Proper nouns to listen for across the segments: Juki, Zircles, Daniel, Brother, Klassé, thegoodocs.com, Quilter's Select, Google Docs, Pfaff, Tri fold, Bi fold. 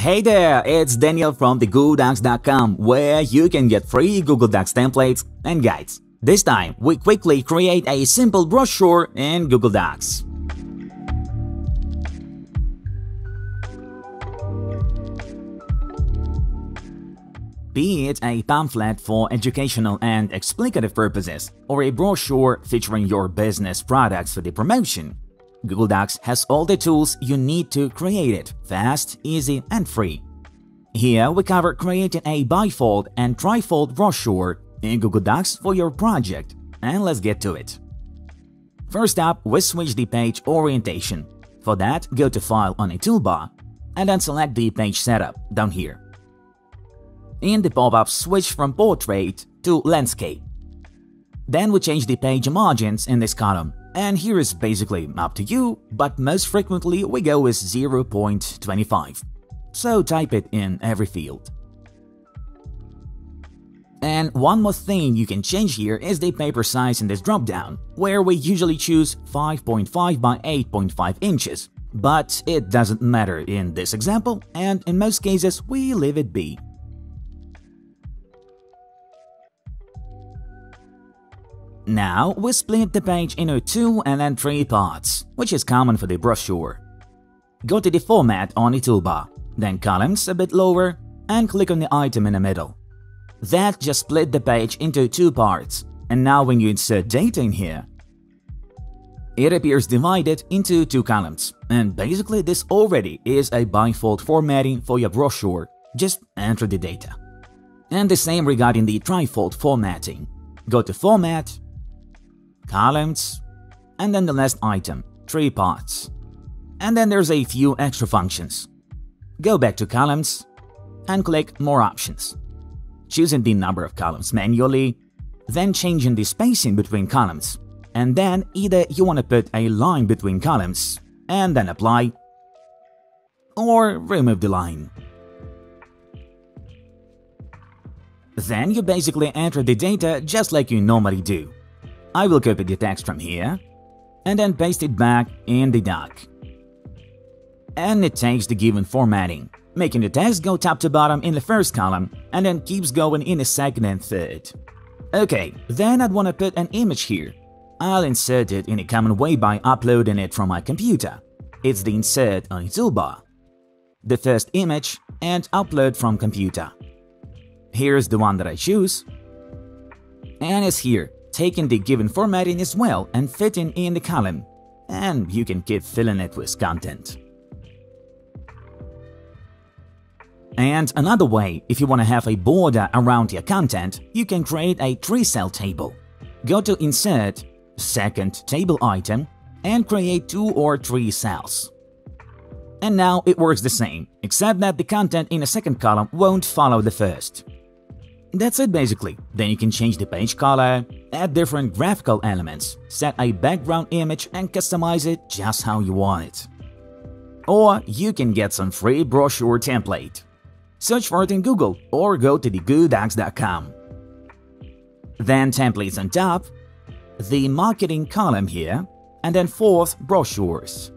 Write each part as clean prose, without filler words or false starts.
Hey there, it's Daniel from thegoodocs.com, where you can get free Google Docs templates and guides. This time, we quickly create a simple brochure in Google Docs. Be it a pamphlet for educational and explicative purposes, or a brochure featuring your business products for the promotion, Google Docs has all the tools you need to create it fast, easy, and free. Here we cover creating a bifold and trifold brochure in Google Docs for your project, and let's get to it. First up, we switch the page orientation. For that, go to File on a toolbar and then select the Page Setup down here. In the pop-up, switch from Portrait to Landscape. Then we change the page margins in this column. And here is basically up to you, but most frequently we go with 0.25. So type it in every field. And one more thing you can change here is the paper size in this drop-down, where we usually choose 5.5 by 8.5 inches. But it doesn't matter in this example, and in most cases we leave it be. Now we split the page into two and then three parts, which is common for the brochure. Go to the Format on the toolbar, then Columns a bit lower, and click on the item in the middle. That just split the page into two parts, and now when you insert data in here, it appears divided into two columns. And basically this already is a bifold formatting for your brochure, just enter the data. And the same regarding the trifold formatting. Go to Format, Columns, and then the last item, three parts. And then there's a few extra functions. Go back to Columns and click More Options, choosing the number of columns manually, then changing the spacing between columns, and then either you want to put a line between columns and then apply, or remove the line. Then you basically enter the data just like you normally do. I will copy the text from here and then paste it back in the doc. And it takes the given formatting, making the text go top to bottom in the first column and then keeps going in the second and third. Okay, then I'd want to put an image here. I'll insert it in a common way by uploading it from my computer. It's the Insert on the toolbar, the first image, and Upload from Computer. Here's the one that I choose, and it's here, taking the given formatting as well and fitting in the column, and you can keep filling it with content. And another way, if you want to have a border around your content, you can create a three-cell table. Go to Insert, Second Table Item, and create two or three cells. And now it works the same, except that the content in the second column won't follow the first. That's it basically. Then you can change the page color, add different graphical elements, set a background image and customize it just how you want it. Or you can get some free brochure template. Search for it in Google or go to thegoodocs.com. Then templates on top, the marketing column here, and then fourth, brochures.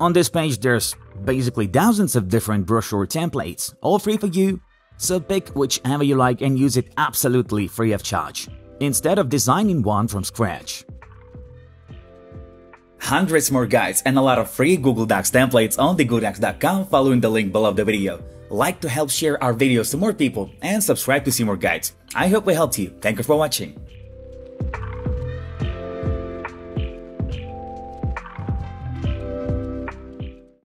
On this page there's basically thousands of different brochure templates, all free for you. So pick whichever you like and use it absolutely free of charge, instead of designing one from scratch. Hundreds more guides and a lot of free Google Docs templates on thegoodocs.com following the link below the video. Like to help share our videos to more people and subscribe to see more guides. I hope we helped you. Thank you for watching.